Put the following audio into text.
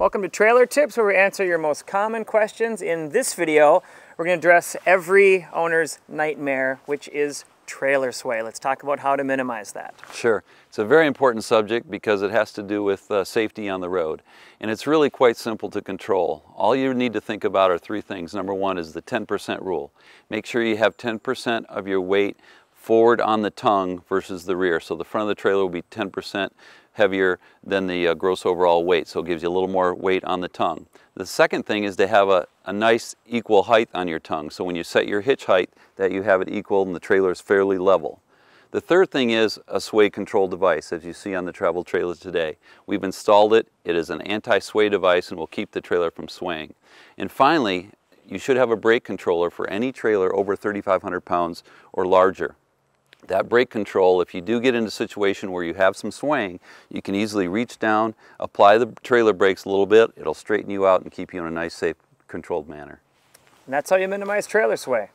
Welcome to Trailer Tips, where we answer your most common questions. In this video, we're going to address every owner's nightmare, which is trailer sway. Let's talk about how to minimize that. Sure. It's a very important subject because it has to do with safety on the road. And it's really quite simple to control. All you need to think about are three things. Number one is the 10% rule. Make sure you have 10% of your weight forward on the tongue versus the rear. So the front of the trailer will be 10% heavier than the gross overall weight, so it gives you a little more weight on the tongue. The second thing is to have a nice equal height on your tongue, so when you set your hitch height that you have it equal and the trailer is fairly level. The third thing is a sway control device, as you see on the travel trailers today. We've installed it. It is an anti-sway device and will keep the trailer from swaying. And finally, you should have a brake controller for any trailer over 3,500 pounds or larger. That brake control, if you do get into a situation where you have some swaying, you can easily reach down, apply the trailer brakes a little bit, it'll straighten you out and keep you in a nice, safe, controlled manner. And that's how you minimize trailer sway.